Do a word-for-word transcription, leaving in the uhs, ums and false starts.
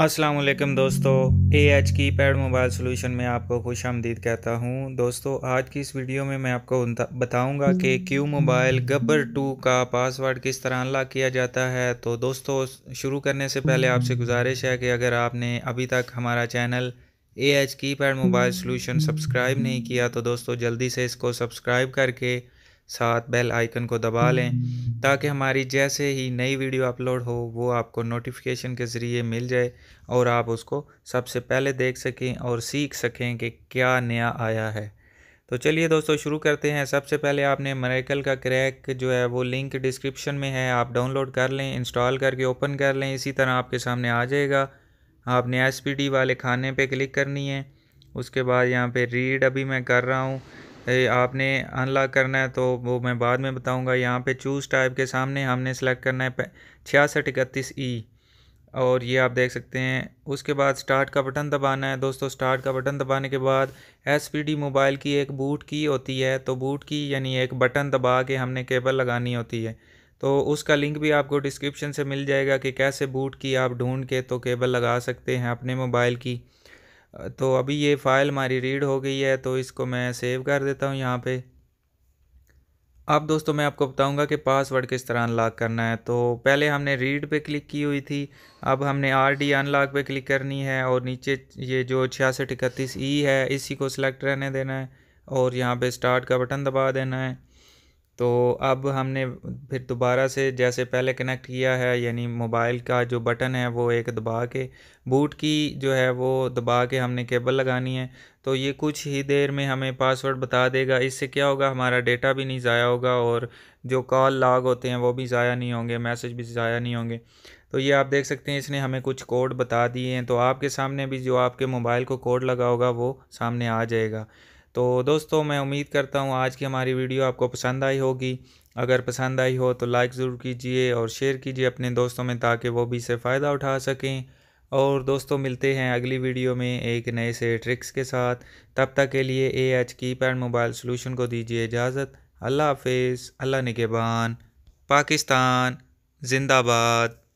अस्सलाम वालेकुम दोस्तों, एएच कीपैड मोबाइल सोल्यूशन में आपको खुश आमदीद कहता हूं। दोस्तों, आज की इस वीडियो में मैं आपको बताऊंगा कि क्यू मोबाइल गबर टू का पासवर्ड किस तरह अनलॉक किया जाता है। तो दोस्तों, शुरू करने से पहले आपसे गुजारिश है कि अगर आपने अभी तक हमारा channel AH keypad mobile solution subscribe नहीं किया तो दोस्तों जल्दी से इसको सब्सक्राइब करके साथ बेल आइकन को दबा लें ताकि हमारी जैसे ही नई वीडियो अपलोड हो वो आपको नोटिफिकेशन के ज़रिए मिल जाए और आप उसको सबसे पहले देख सकें और सीख सकें कि क्या नया आया है। तो चलिए दोस्तों शुरू करते हैं। सबसे पहले आपने मिरेकल का क्रैक जो है वो लिंक डिस्क्रिप्शन में है, आप डाउनलोड कर लें, इंस्टॉल करके ओपन कर लें। इसी तरह आपके सामने आ जाएगा। आपने एस पी डी वाले खाने पर क्लिक करनी है। उसके बाद यहाँ पर रीड अभी मैं कर रहा हूँ, आपने अनलॉक करना है तो वो मैं बाद में बताऊंगा। यहाँ पे चूज़ टाइप के सामने हमने सेलेक्ट करना है छियासठ इकतीस ई और ये आप देख सकते हैं। उसके बाद स्टार्ट का बटन दबाना है। दोस्तों, स्टार्ट का बटन दबाने के बाद एसपीडी मोबाइल की एक बूट की होती है, तो बूट की यानी एक बटन दबा के हमने केबल लगानी होती है। तो उसका लिंक भी आपको डिस्क्रिप्शन से मिल जाएगा कि कैसे बूट की आप ढूँढ के तो केबल लगा सकते हैं अपने मोबाइल की। तो अभी ये फ़ाइल हमारी रीड हो गई है तो इसको मैं सेव कर देता हूँ यहाँ पे। अब दोस्तों मैं आपको बताऊँगा कि पासवर्ड किस तरह अनलॉक करना है। तो पहले हमने रीड पे क्लिक की हुई थी, अब हमने आर डी अनलॉक पे क्लिक करनी है और नीचे ये जो छियासठ इकतीस ई है इसी को सिलेक्ट रहने देना है और यहाँ पे स्टार्ट का बटन दबा देना है। तो अब हमने फिर दोबारा से जैसे पहले कनेक्ट किया है, यानी मोबाइल का जो बटन है वो एक दबा के बूट की जो है वो दबा के हमने केबल लगानी है। तो ये कुछ ही देर में हमें पासवर्ड बता देगा। इससे क्या होगा, हमारा डेटा भी नहीं ज़ाया होगा और जो कॉल लॉग होते हैं वो भी ज़ाया नहीं होंगे, मैसेज भी ज़ाया नहीं होंगे। तो ये आप देख सकते हैं इसने हमें कुछ कोड बता दिए हैं, तो आपके सामने भी जो आपके मोबाइल को कोड लगा होगा वो सामने आ जाएगा। तो दोस्तों मैं उम्मीद करता हूँ आज की हमारी वीडियो आपको पसंद आई होगी। अगर पसंद आई हो तो लाइक ज़रूर कीजिए और शेयर कीजिए अपने दोस्तों में ताकि वो भी इससे फ़ायदा उठा सकें। और दोस्तों मिलते हैं अगली वीडियो में एक नए से ट्रिक्स के साथ। तब तक के लिए एएच कीपैड मोबाइल सोल्यूशन को दीजिए इजाज़त। अल्लाह हाफिज़, अल्लाह निगहबान, पाकिस्तान जिंदाबाद।